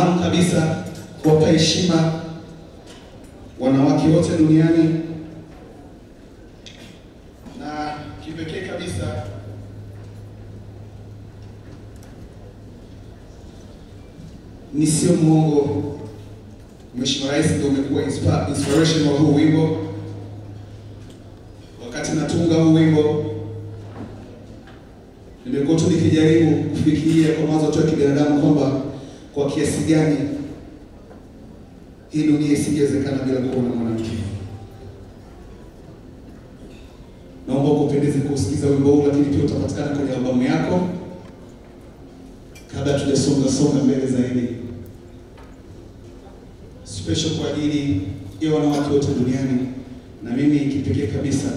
Naam kabisa, kuwapa heshima wanawake wote duniani, na kipekee kabisa ni sio mwongo, Mheshimiwa Rais ndio umekuwa inspiration wa huu wimbo. Wakati natunga huu wimbo nimekuwa tu nikijaribu kufikiria kwa mawazo ya kibinadamu kwamba kwa kiasi gani hii dunia isingewezekana bila kuwa na mwanamke. Naomba ukupendeze kusikiza wimbo huu, lakini pia utapatikana kwenye albamu yako. Kabla tujasonga mbele zaidi, special kwa ajili ya wanawake wote duniani, na mimi kipekee kabisa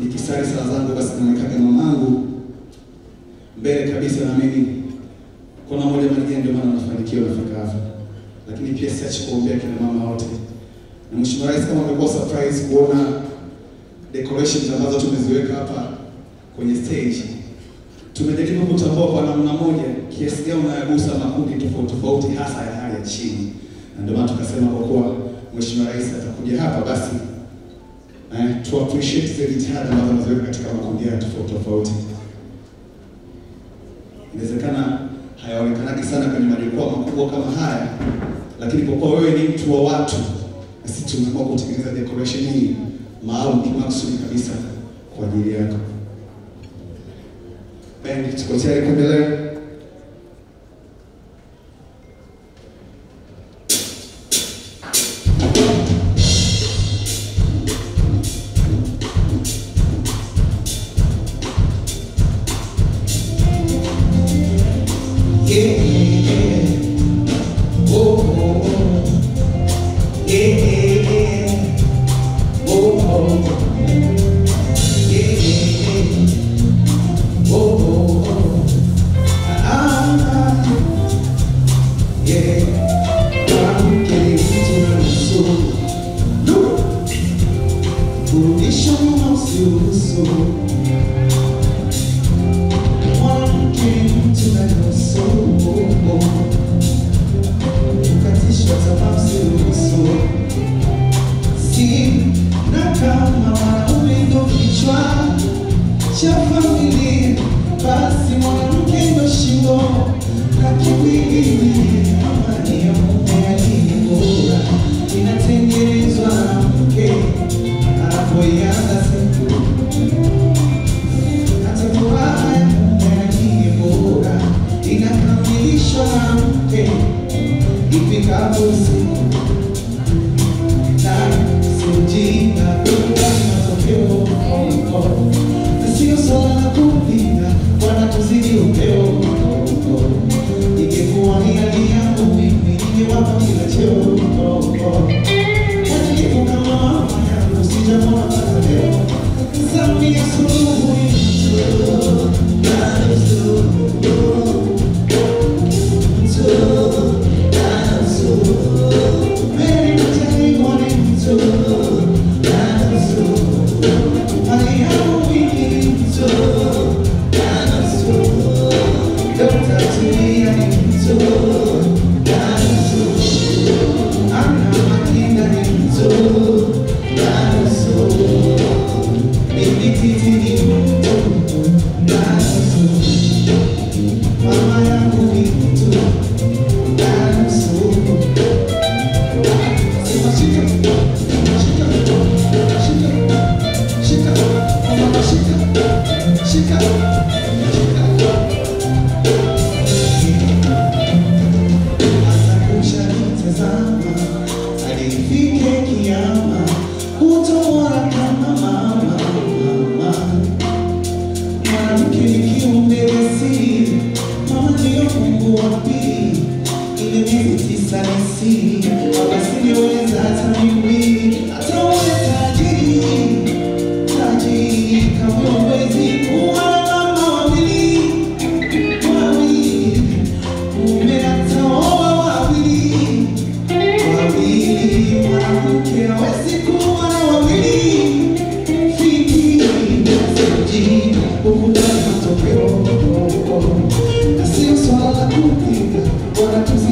nikisali sala zangu basi naonekana mamangu mbele kabisa, na mimi kuna mmoja mmoja ndio maana anafanikiwa nafika hapa. Lakini pia siache kuombea kina mama wote. Na Mheshimiwa Rais kama amekuwa surprise kuona decorations ambazo tumeziweka hapa kwenye stage. Tumejaribu kutambua kwa namna moja kiasi gani unayagusa makundi tofauti hasa ya hali ya chini. Na ndio maana tukasema kwa kuwa Mheshimiwa Rais atakuja hapa basi to appreciate the jitihada ambazo tumeziweka katika makundi ya tofauti. Inawezekana hayaonekani sana kwenye majukwaa makubwa kama haya, lakini kwa kuwa wewe ni mtu wa watu, sisi tumeamua kutengeneza decoration hii maalum kwa makusudi kabisa kwa ajili yako. Bendi tuko tayari kuendelea.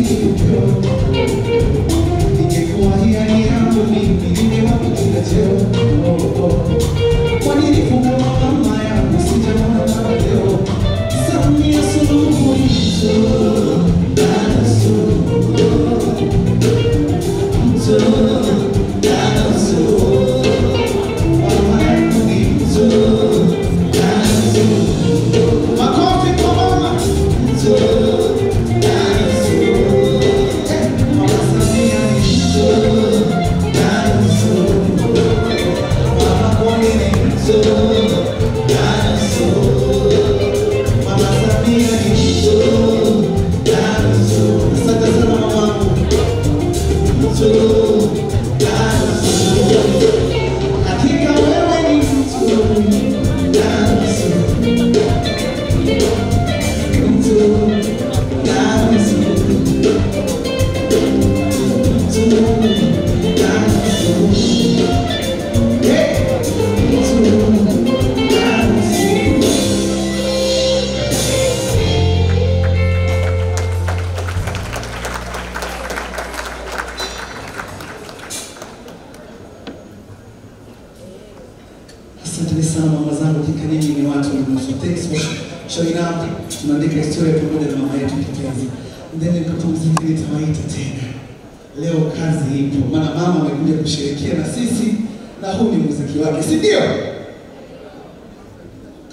Thank you. Asanteni sana mama zangu, kika nini ni watu na mwaso. Thanks for showing up. Tunandika historia pamoja na mama yetu kitezi. Ndene nikapumziki ni tawaita tena. Leo kazi ipo. Maana mama amekuja kushirikia na sisi na huu ni muziki wake. Si ndio?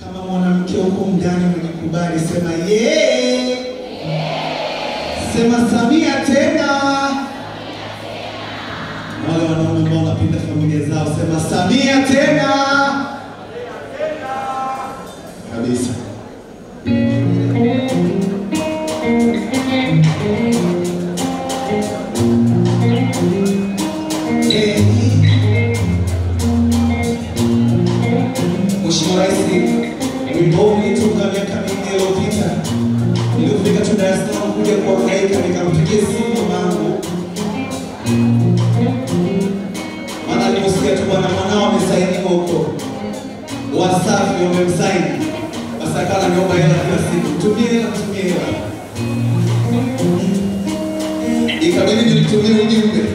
Kama mwanamke huko mndani mnikubali sema yee. Yeah. Sema Samia tena. Wale wanaume ambao wanapenda familia zao sema Samia tena. Kabisa. Mheshimiwa Rais, nilipoulizwa miaka mingi iliyopita, nilifika tu Dar es Salaam kuja kuangaika, nikampigia simu mamangu. Maana nilisikia tu bwana mwanao amesaini huko. Wasafi wamemsaini. Sakala nyumba ya kasi tumie ikabidi nilitumie ujumbe,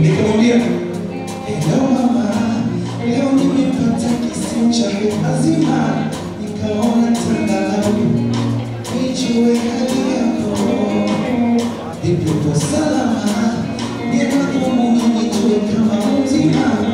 nikamwambia leo mama, leo nimepata kisimu changu azima, nikaona tanga langu nijue hali yako ipo salama, ninakuomba nijue kama mzima.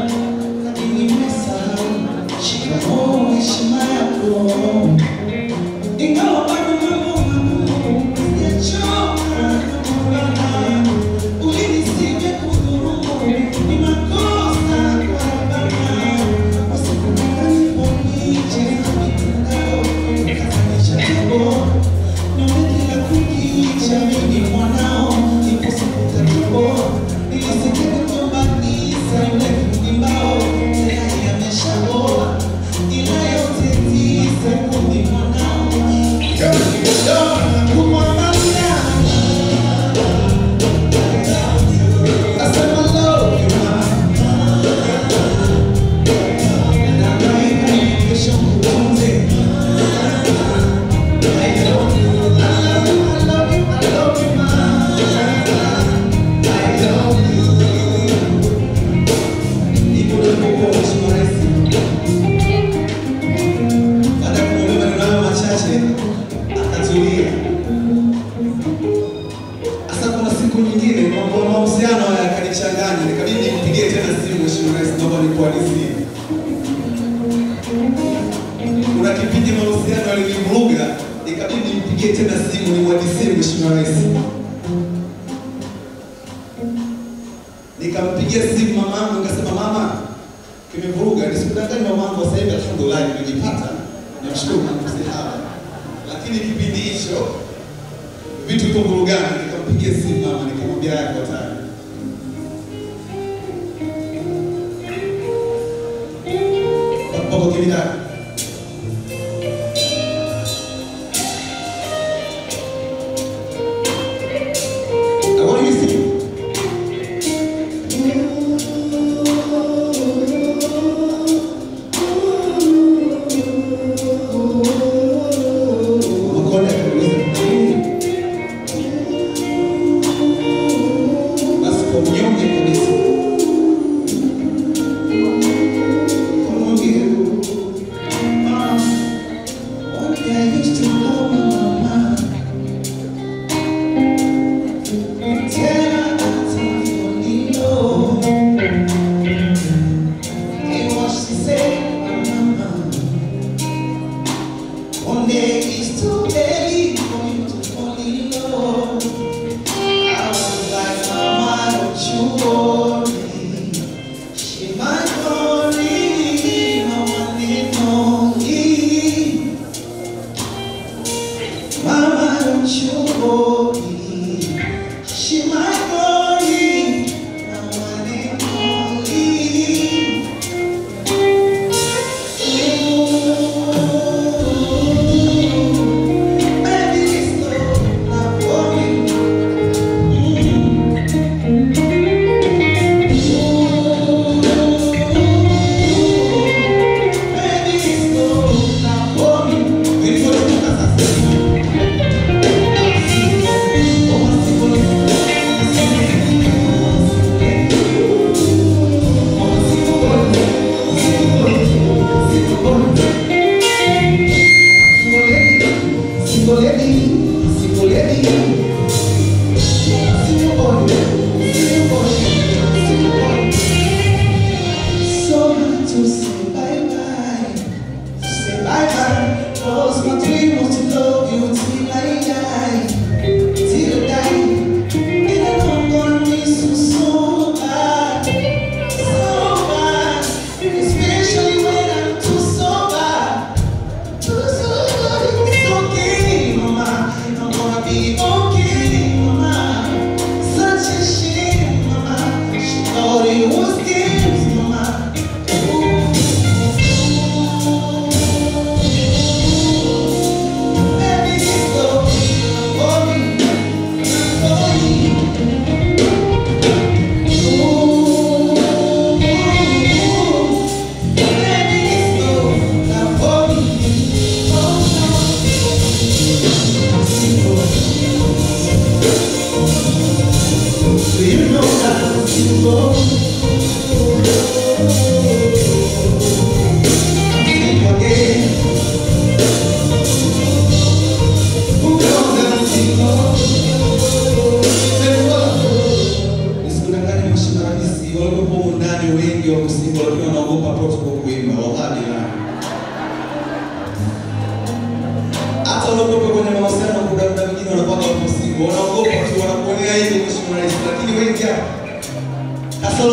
Nikampigia simu mamangu nikasema mama, kimevuruga. Nisikudanganye mamangu, sasa hivi alhamdulillah nimejipata, namshukuru Mungu sana. Lakini kipindi hicho vitu viko vurugana. Nikampigia simu mama nikamwambia yako tani. Baba kimida. What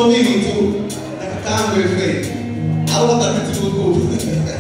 Mimi tu na kakaangu Efe au hata katibu mkuu